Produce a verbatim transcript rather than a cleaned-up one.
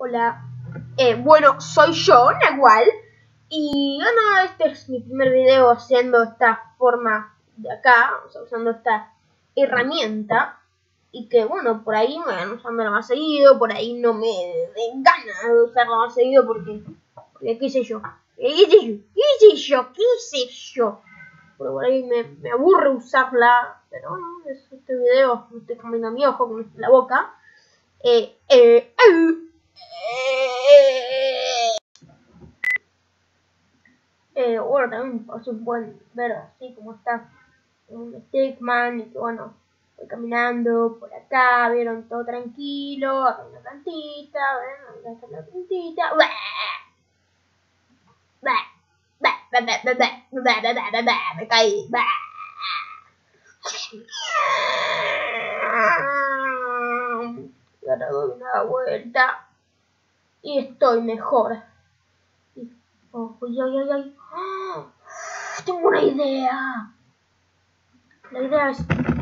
Hola, eh, bueno, soy yo, Nahual, y bueno, este es mi primer video haciendo esta forma de acá, o sea, usando esta herramienta, y que bueno, por ahí me van usándola más seguido, por ahí no me den ganas de usarla más seguido, porque, porque qué sé yo, qué sé yo, qué sé yo, qué sé yo, pero por ahí me, me aburre usarla, pero bueno, es este video, estoy comiendo mi ojo con la boca, eh, eh, eh. Eh, bueno, también por supuesto pueden ver así como está un Stickman, y que bueno, voy caminando por acá, vieron, todo tranquilo, acá hay una plantita, ven, acá hay una plantita, me caí, y ahora doy una vuelta. Y estoy mejor. Y, oh, ay, ay, ay. ¡Ah! Tengo una idea. La idea es